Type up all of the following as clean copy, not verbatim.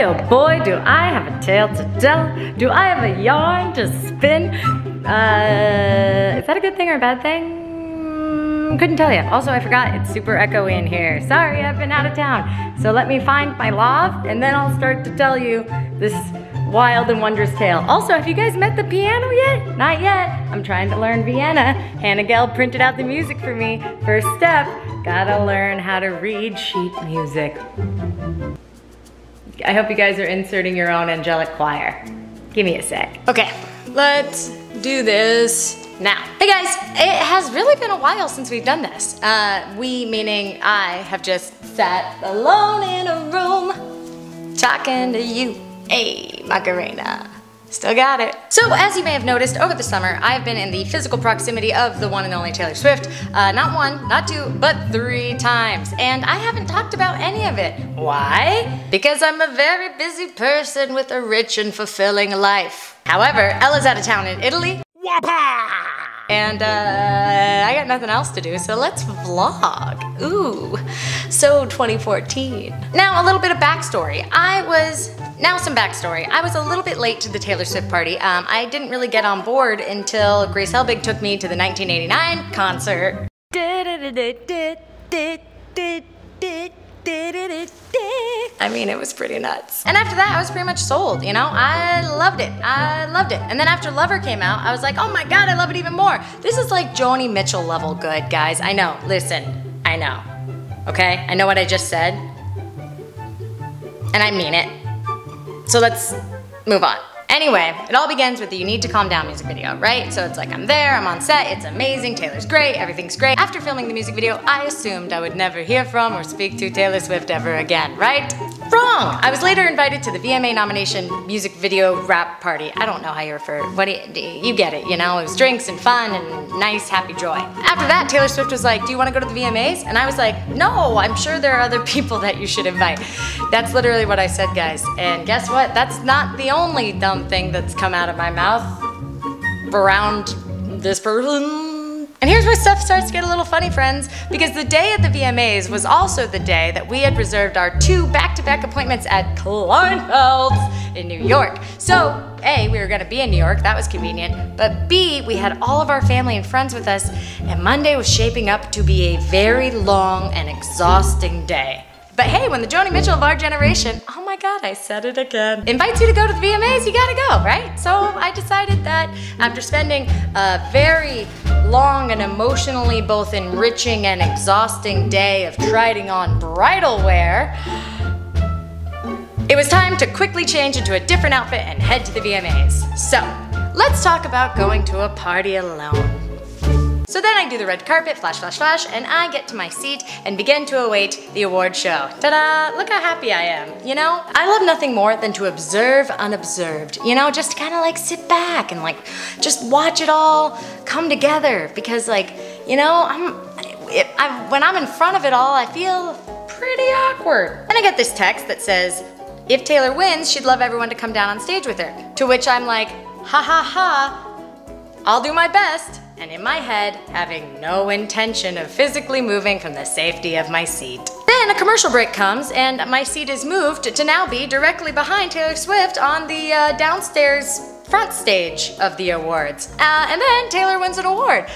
Boy, oh boy, do I have a tale to tell. Do I have a yarn to spin? Is that a good thing or a bad thing? Couldn't tell you. Also, I forgot it's super echoey in here. Sorry, I've been out of town. So let me find my loft and then I'll start to tell you this wild and wondrous tale. Also, have you guys met the piano yet? Not yet. I'm trying to learn Vienna. Hannah Gell printed out the music for me. First step, gotta learn how to read sheet music. I hope you guys are inserting your own angelic choir. Give me a sec. Okay, let's do this now. Hey guys, it has really been a while since we've done this. We, meaning I, have just sat alone in a room talking to you. Hey, Macarena. Still got it. So as you may have noticed over the summer, I've been in the physical proximity of the one and only Taylor Swift, not one, not two, but 3 times. And I haven't talked about any of it. Why? Because I'm a very busy person with a rich and fulfilling life. However, Ella's out of town in Italy. Wappa! And I got nothing else to do, so let's vlog. Ooh, so 2014. Now a little bit of backstory. I was a little bit late to the Taylor Swift party. I didn't really get on board until Grace Helbig took me to the 1989 concert. I mean, it was pretty nuts. And after that, I was pretty much sold, you know? I loved it, And then after Lover came out, I was like, oh my God, I love it even more. This is like Joni Mitchell level good, guys. I know, listen, I know, okay? I know what I just said, and I mean it. So let's move on. Anyway, it all begins with the You Need to Calm Down music video, right? So it's like I'm there, I'm on set, it's amazing, Taylor's great, everything's great. After filming the music video, I assumed I would never hear from or speak to Taylor Swift ever again, right? Wrong! I was later invited to the VMA nomination music video rap party. I don't know how you refer, what do you get it, you know? It was drinks and fun and nice, happy joy. After that, Taylor Swift was like, do you want to go to the VMAs? And I was like, no, I'm sure there are other people that you should invite. That's literally what I said, guys. And guess what? That's not the only dumb thing that's come out of my mouth around this person. And here's where stuff starts to get a little funny, friends, because the day at the VMAs was also the day that we had reserved our 2 back-to-back appointments at Kleinfeld's in New York. So A, we were gonna be in New York, that was convenient, but B, we had all of our family and friends with us, and Monday was shaping up to be a very long and exhausting day. But hey, when the Joni Mitchell of our generation, oh my God, I said it again, invites you to go to the VMAs, you gotta go, right? So I decided that after spending a very long and emotionally both enriching and exhausting day of trying on bridal wear, it was time to quickly change into a different outfit and head to the VMAs. So let's talk about going to a party alone. So then I do the red carpet, flash, flash, flash, and I get to my seat and begin to await the award show. Ta-da, look how happy I am, you know? I love nothing more than to observe unobserved, you know, just kind of like sit back and like just watch it all come together because like, you know, when I'm in front of it all, I feel pretty awkward. Then I get this text that says, if Taylor wins, she'd love everyone to come down on stage with her. To which I'm like, ha ha ha, I'll do my best. And in my head, having no intention of physically moving from the safety of my seat. Then a commercial break comes and my seat is moved to now be directly behind Taylor Swift on the downstairs front stage of the awards. And then Taylor wins an award.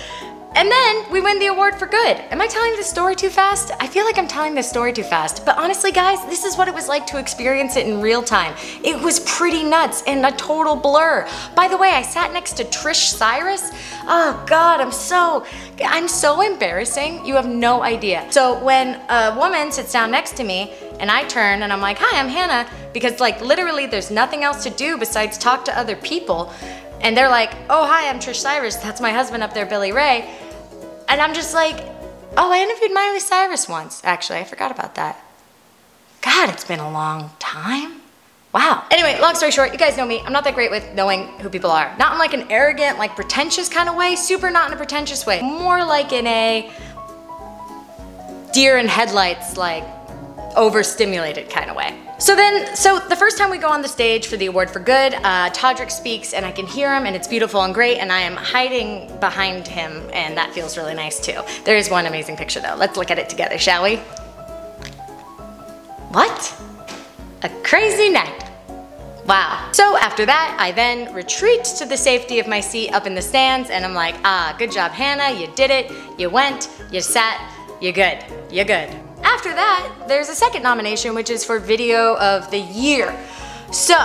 And then we win the award for good. Am I telling this story too fast? I feel like I'm telling this story too fast, but honestly guys, this is what it was like to experience it in real time. It was pretty nuts and a total blur. By the way, I sat next to Trish Cyrus. Oh God, I'm so embarrassing. You have no idea. So when a woman sits down next to me and I turn and I'm like, hi, I'm Hannah, because like literally there's nothing else to do besides talk to other people. And they're like, oh, hi, I'm Trish Cyrus. That's my husband up there, Billy Ray. And I'm just like, oh, I interviewed Miley Cyrus once, actually. I forgot about that. God, it's been a long time. Wow. Anyway, long story short, you guys know me. I'm not that great with knowing who people are. Not in like an arrogant, like pretentious kind of way. Super not in a pretentious way. More like in a deer in headlights, like overstimulated kind of way. So the first time we go on the stage for the award for good, Todrick speaks and I can hear him and it's beautiful and great and I am hiding behind him and that feels really nice too. There is one amazing picture though. Let's look at it together, shall we? What? a crazy night. Wow. So after that, I then retreat to the safety of my seat up in the stands, and I'm like, ah, good job, Hannah, you did it, you went, you sat, you good, you good. After that, there's a second nomination, which is for video of the year. So,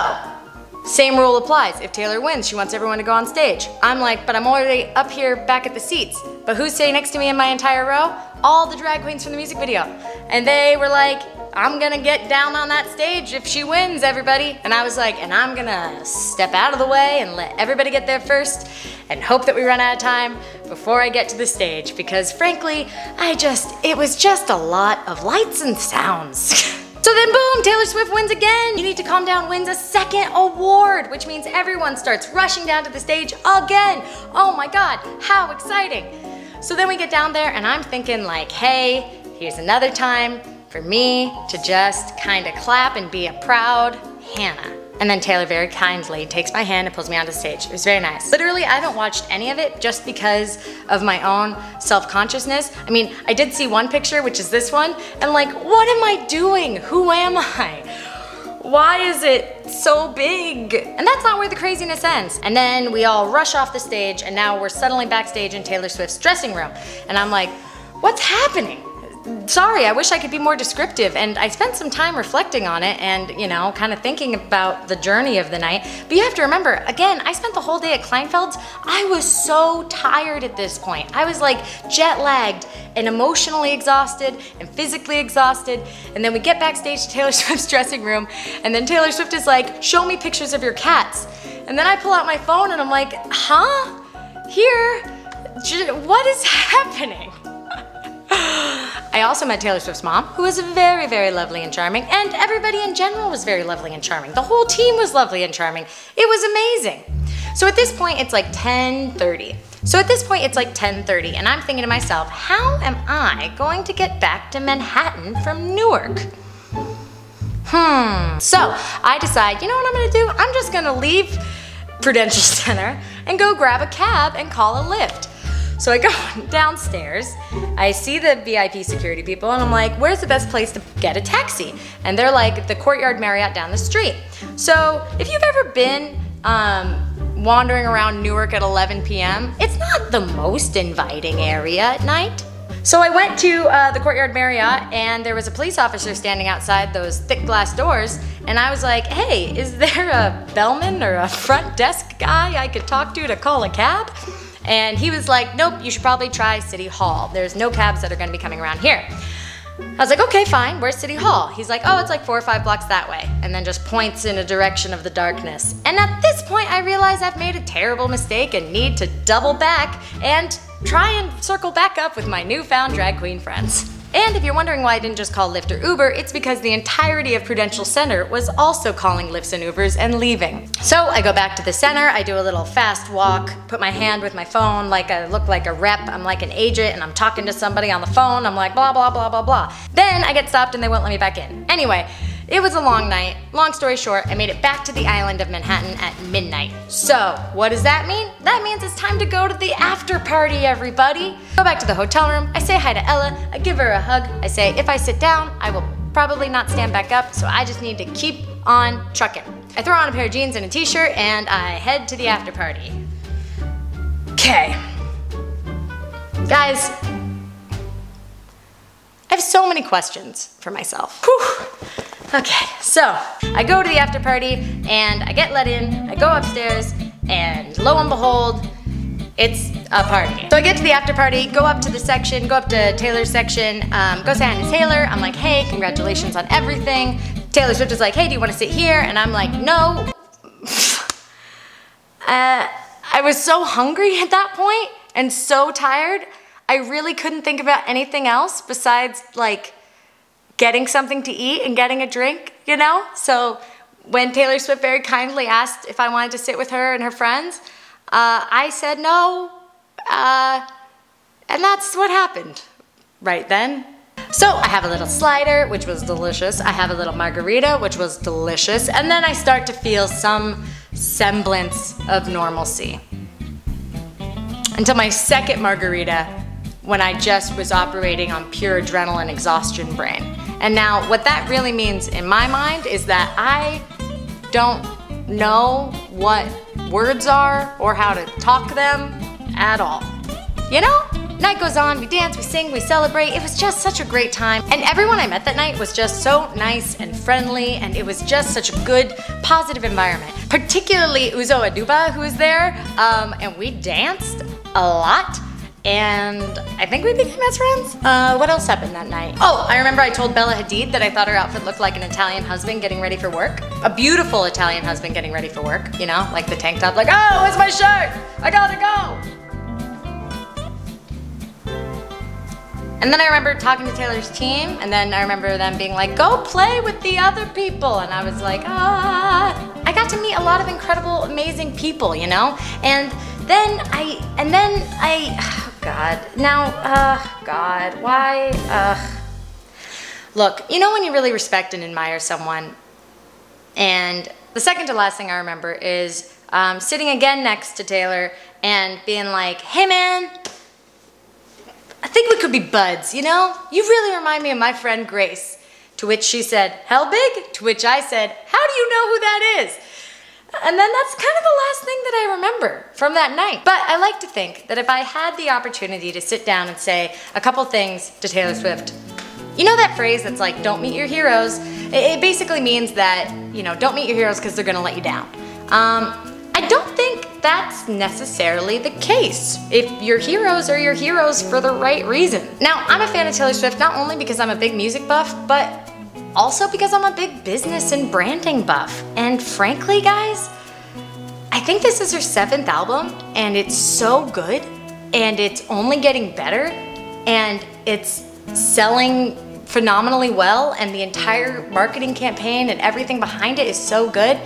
same rule applies. If Taylor wins, she wants everyone to go on stage. I'm like, but I'm already up here back at the seats. But who's sitting next to me in my entire row? All the drag queens from the music video. And they were like, I'm gonna get down on that stage if she wins, everybody. And I was like, and I'm gonna step out of the way and let everybody get there first and hope that we run out of time before I get to the stage, because frankly, it was just a lot of lights and sounds. So then boom, Taylor Swift wins again. You Need to Calm Down wins a second award, which means everyone starts rushing down to the stage again. Oh my God, how exciting. So then we get down there and I'm thinking like, hey, here's another time for me to just kind of clap and be a proud Hannah. And then Taylor very kindly takes my hand and pulls me onto stage. It was very nice. Literally, I haven't watched any of it just because of my own self-consciousness. I mean, I did see one picture, which is this one, and like, what am I doing? Who am I? Why is it so big? And that's not where the craziness ends. And then we all rush off the stage, and now we're suddenly backstage in Taylor Swift's dressing room. And I'm like, what's happening? Sorry, I wish I could be more descriptive, and I spent some time reflecting on it and, you know, kind of thinking about the journey of the night. But you have to remember, again, I spent the whole day at Kleinfeld's. I was so tired at this point. I was like jet lagged and emotionally exhausted and physically exhausted. And then we get backstage to Taylor Swift's dressing room, and then Taylor Swift is like, show me pictures of your cats. And then I pull out my phone and I'm like, huh? Here? What is happening? I also met Taylor Swift's mom, who was very, very lovely and charming, and everybody in general was very lovely and charming. The whole team was lovely and charming. It was amazing. So at this point, it's like 10:30. And I'm thinking to myself, how am I going to get back to Manhattan from Newark? So I decide, you know what I'm gonna do? I'm just gonna leave Prudential Center and go grab a cab and call a Lyft. So I go downstairs, I see the VIP security people, and I'm like, where's the best place to get a taxi? And they're like, the Courtyard Marriott down the street. So if you've ever been wandering around Newark at 11 p.m., it's not the most inviting area at night. So I went to the Courtyard Marriott, and there was a police officer standing outside those thick glass doors, and I was like, hey, is there a bellman or a front desk guy I could talk to call a cab? And he was like, nope, you should probably try City Hall. There's no cabs that are gonna be coming around here. I was like, okay, fine, where's City Hall? He's like, oh, it's like 4 or 5 blocks that way. And then just points in a direction of the darkness. And at this point, I realize I've made a terrible mistake and need to double back and try and circle back up with my newfound drag queen friends. And if you're wondering why I didn't just call Lyft or Uber, it's because the entirety of Prudential Center was also calling Lyfts and Ubers and leaving. So I go back to the center, I do a little fast walk, put my hand with my phone, like I look like a rep, I'm like an agent, and I'm talking to somebody on the phone, I'm like blah, blah, blah, blah, blah. Then I get stopped and they won't let me back in. Anyway, it was a long night. Long story short, I made it back to the island of Manhattan at midnight. So, what does that mean? That means it's time to go to the after party, everybody. Go back to the hotel room, I say hi to Ella, I give her a hug, I say, if I sit down, I will probably not stand back up, so I just need to keep on trucking. I throw on a pair of jeans and a t-shirt, and I head to the after party. Okay. Guys, I have so many questions for myself. Whew. Okay, so I go to the after party and I get let in, I go upstairs, and lo and behold, it's a party. So I get to the after party, go up to the section, go up to Taylor's section, go say hi to Taylor. I'm like, hey, congratulations on everything. Taylor Swift is like, hey, do you want to sit here? And I'm like, no. I was so hungry at that point and so tired, I really couldn't think about anything else besides like getting something to eat and getting a drink, you know? So when Taylor Swift very kindly asked if I wanted to sit with her and her friends, I said no, and that's what happened right then. So I have a little slider, which was delicious. I have a little margarita, which was delicious. And then I start to feel some semblance of normalcy. Until my second margarita, when I just was operating on pure adrenaline exhaustion brain. And now what that really means in my mind is that I don't know what words are or how to talk them at all. You know? Night goes on, we dance, we sing, we celebrate. It was just such a great time. And everyone I met that night was just so nice and friendly, and it was just such a good, positive environment. Particularly Uzo Aduba, who was there, and we danced a lot. And I think we became best friends. What else happened that night? Oh, I remember I told Bella Hadid that I thought her outfit looked like an Italian husband getting ready for work. A beautiful Italian husband getting ready for work, you know? Like the tank top, like, oh, where's my shirt? I gotta go. And then I remember talking to Taylor's team, and then I remember them being like, go play with the other people. And I was like, ah. I got to meet a lot of incredible, amazing people, you know? And then I, oh God, now, God, why, Look, you know when you really respect and admire someone, and the second to last thing I remember is sitting again next to Taylor and being like, hey man, I think we could be buds, you know? You really remind me of my friend Grace. To which she said, Helbig? To which I said, how do you know who that is? And then that's kind of the last thing that I remember from that night. But I like to think that if I had the opportunity to sit down and say a couple things to Taylor Swift, you know that phrase that's like, don't meet your heroes? It basically means that, you know, don't meet your heroes because they're gonna let you down. I don't think that's necessarily the case if your heroes are your heroes for the right reason. Now, I'm a fan of Taylor Swift not only because I'm a big music buff, but also because I'm a big business and branding buff. And frankly, guys, I think this is her 7th album, and it's so good, and it's only getting better, and it's selling phenomenally well, and the entire marketing campaign and everything behind it is so good.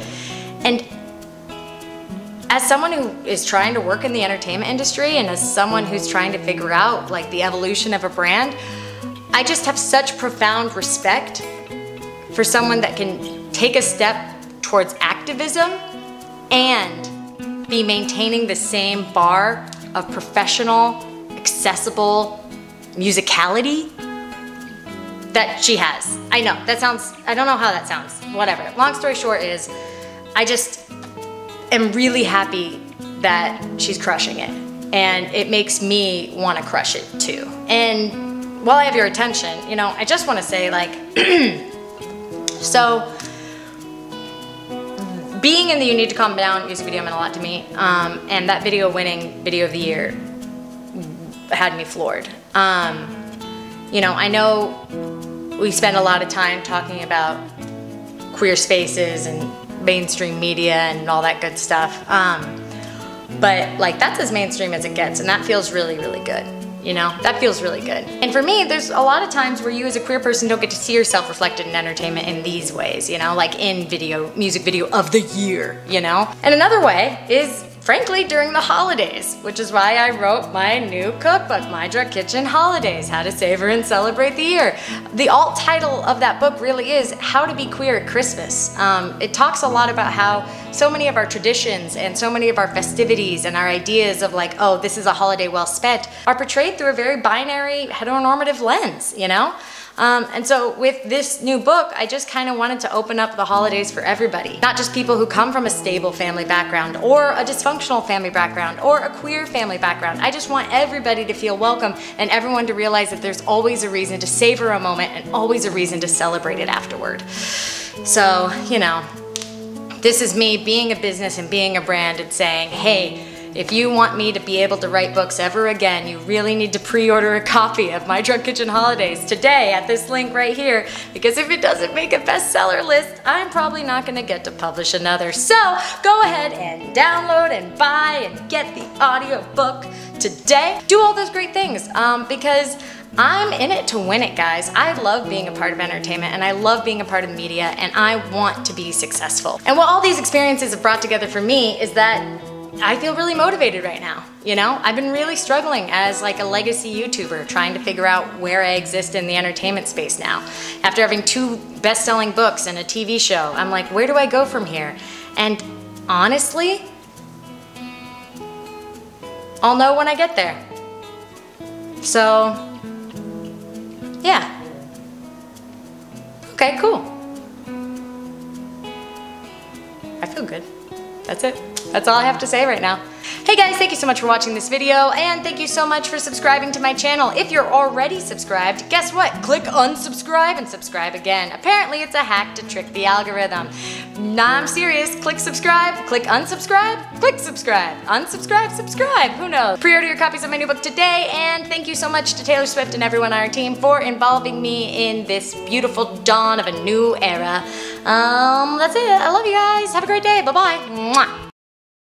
And as someone who is trying to work in the entertainment industry, and as someone who's trying to figure out like the evolution of a brand, I just have such profound respect for someone that can take a step towards activism and be maintaining the same bar of professional, accessible musicality that she has. I know, that sounds, I don't know how that sounds, whatever. Long story short is, I just am really happy that she's crushing it. And it makes me wanna crush it too. And while I have your attention, you know, I just wanna say like, so, being in the You Need to Calm Down music video meant a lot to me, and that video winning video of the year had me floored. You know, I know we spend a lot of time talking about queer spaces and mainstream media and all that good stuff, but like that's as mainstream as it gets, and that feels really, really good. You know, that feels really good. And for me, there's a lot of times where you as a queer person don't get to see yourself reflected in entertainment in these ways, you know, like in video, music video of the year, you know? And another way is, frankly, during the holidays, which is why I wrote my new cookbook, My Drunk Kitchen Holidays, How to Savor and Celebrate the Year. The alt title of that book really is How to Be Queer at Christmas. It talks a lot about how so many of our traditions and so many of our festivities and our ideas of like, oh, this is a holiday well spent, are portrayed through a very binary, heteronormative lens, you know? And so with this new book, I just kind of wanted to open up the holidays for everybody. Not just people who come from a stable family background or a dysfunctional family background or a queer family background. I just want everybody to feel welcome and everyone to realize that there's always a reason to savor a moment and always a reason to celebrate it afterward. So, you know, this is me being a business and being a brand and saying, hey, if you want me to be able to write books ever again, you really need to pre-order a copy of My Drunk Kitchen Holidays today at this link right here, because if it doesn't make a bestseller list, I'm probably not gonna get to publish another. So go ahead and download and buy and get the audiobook today. Do all those great things because I'm in it to win it, guys. I love being a part of entertainment and I love being a part of the media and I want to be successful. And what all these experiences have brought together for me is that I feel really motivated right now, you know? I've been really struggling as like a legacy YouTuber trying to figure out where I exist in the entertainment space now. After having 2 best-selling books and a TV show, I'm like, where do I go from here? And honestly, I'll know when I get there. So, yeah. Okay, cool. I feel good. That's it. That's all I have to say right now. Hey guys, thank you so much for watching this video, and thank you so much for subscribing to my channel. If you're already subscribed, guess what? Click unsubscribe and subscribe again. Apparently it's a hack to trick the algorithm. Nah, I'm serious. Click subscribe, click unsubscribe, click subscribe, unsubscribe, subscribe, who knows? Pre-order your copies of my new book today, and thank you so much to Taylor Swift and everyone on our team for involving me in this beautiful dawn of a new era. That's it. I love you guys. Have a great day. Bye-bye.